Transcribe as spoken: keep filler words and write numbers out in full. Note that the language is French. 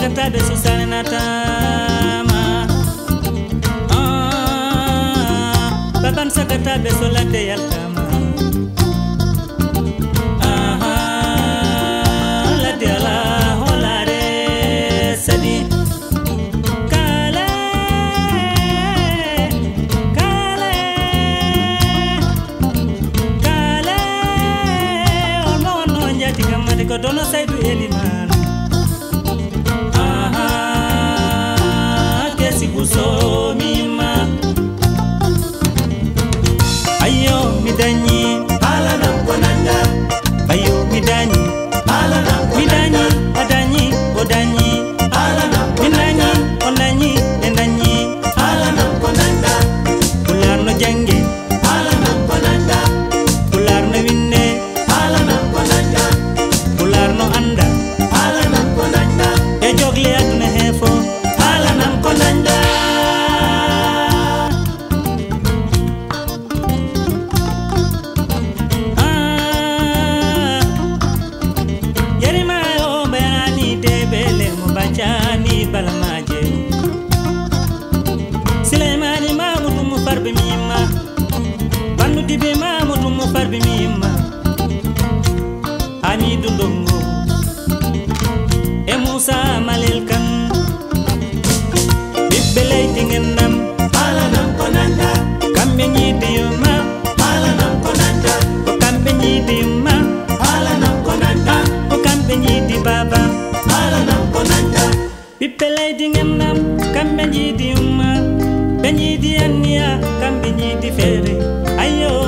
kata de susana natama ah baban sa kata de solade yalkama ah la de la holare sadi kale kale kale ono ono njati kama de kodono saidu elima so mima ayo midanyi ala na konanga ayo midanyi ala na midanyi adanyi odanyi ala na midanyi ondanyi endanyi ala na konanga kularno jange ala na konanga kularno winne ala na konanga kularno anda ala na konanga e jogle atne hefo ala na konanga Kambe nyidi uma, benyi di ania, kambe nyidi fere, ayo.